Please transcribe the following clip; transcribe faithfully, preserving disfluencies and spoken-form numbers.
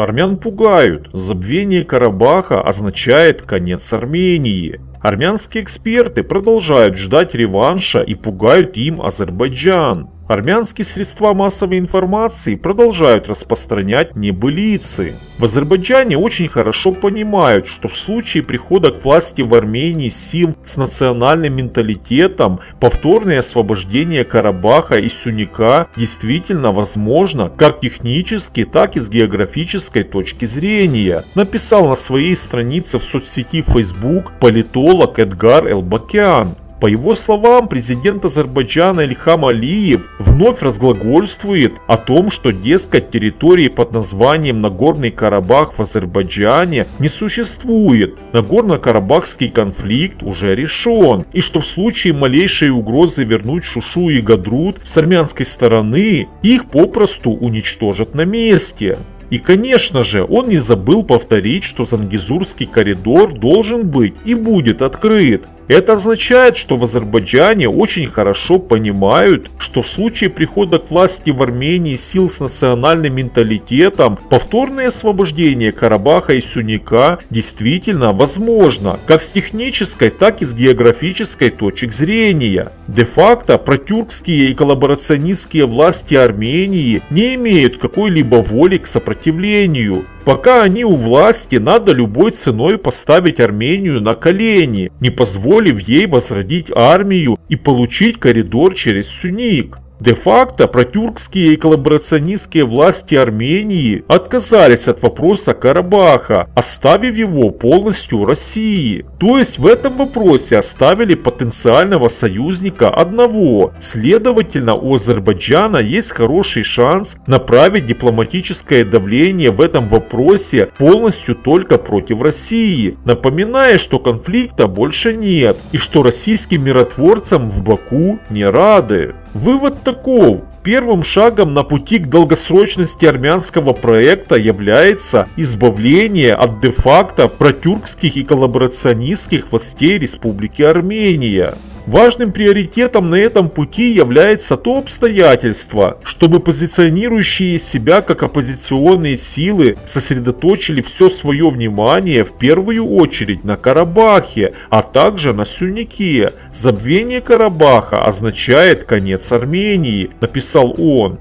Армян пугают. Забвение Карабаха означает конец Армении. Армянские эксперты продолжают ждать реванша и пугают им Азербайджан. Армянские средства массовой информации продолжают распространять небылицы. В Азербайджане очень хорошо понимают, что в случае прихода к власти в Армении сил с национальным менталитетом повторное освобождение Карабаха и Сюника действительно возможно как технически, так и с географической точки зрения, написал на своей странице в соцсети Facebook политолог Эдгар Элбакян. По его словам, президент Азербайджана Ильхам Алиев вновь разглагольствует о том, что, дескать, территории под названием Нагорный Карабах в Азербайджане не существует, Нагорно-Карабахский конфликт уже решен, и что в случае малейшей угрозы вернуть Шушу и Гадрут с армянской стороны их попросту уничтожат на месте. И, конечно же, он не забыл повторить, что Зангизурский коридор должен быть и будет открыт. Это означает, что в Азербайджане очень хорошо понимают, что в случае прихода к власти в Армении сил с национальным менталитетом повторное освобождение Карабаха и Сюника действительно возможно, как с технической, так и с географической точек зрения. Де-факто протюркские и коллаборационистские власти Армении не имеют какой-либо воли к сопротивлению. Пока они у власти, надо любой ценой поставить Армению на колени, не позволив ей возродить армию и получить коридор через Сюник. Де-факто протюркские и коллаборационистские власти Армении отказались от вопроса Карабаха, оставив его полностью России. То есть в этом вопросе оставили потенциального союзника одного. Следовательно, у Азербайджана есть хороший шанс направить дипломатическое давление в этом вопросе полностью только против России, напоминая, что конфликта больше нет и что российским миротворцам в Баку не рады. Вывод таков. Первым шагом на пути к долгосрочности армянского проекта является избавление от де-факто протюркских и коллаборационистских властей Республики Армения. Важным приоритетом на этом пути является то обстоятельство, чтобы позиционирующие себя как оппозиционные силы сосредоточили все свое внимание в первую очередь на Карабахе, а также на Сюнике. Забвение Карабаха означает конец Армении, написал он.